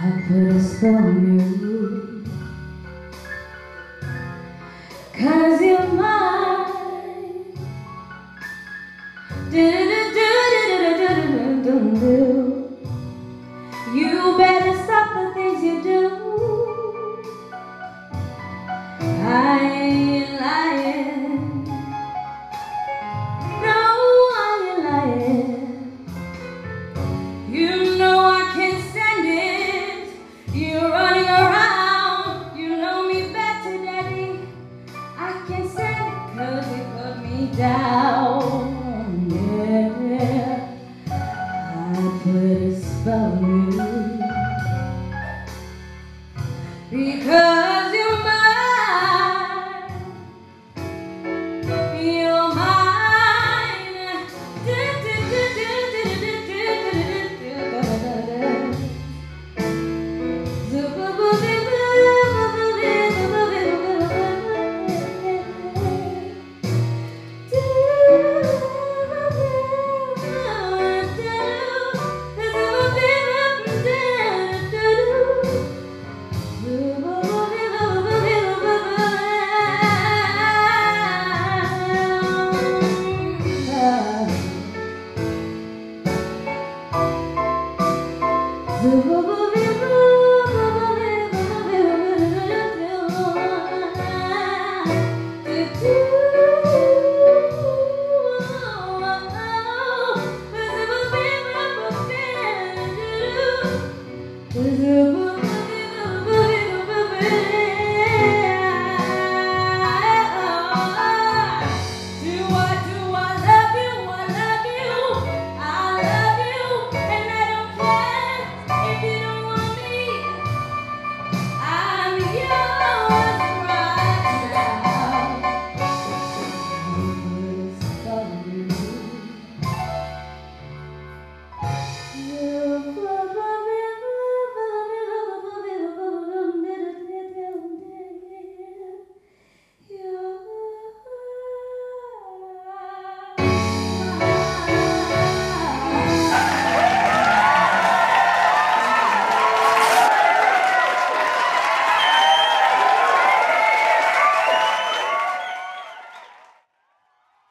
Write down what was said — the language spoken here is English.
I put a spell on you, 'cause you're mine. You better stop the things you do. I ain't lying. No, I ain't lying. You know I can't stand it. You're running around. You know me better, Daddy. I can't stand it 'cause you put me down. Yeah, I put a spell on you. Because you're mine,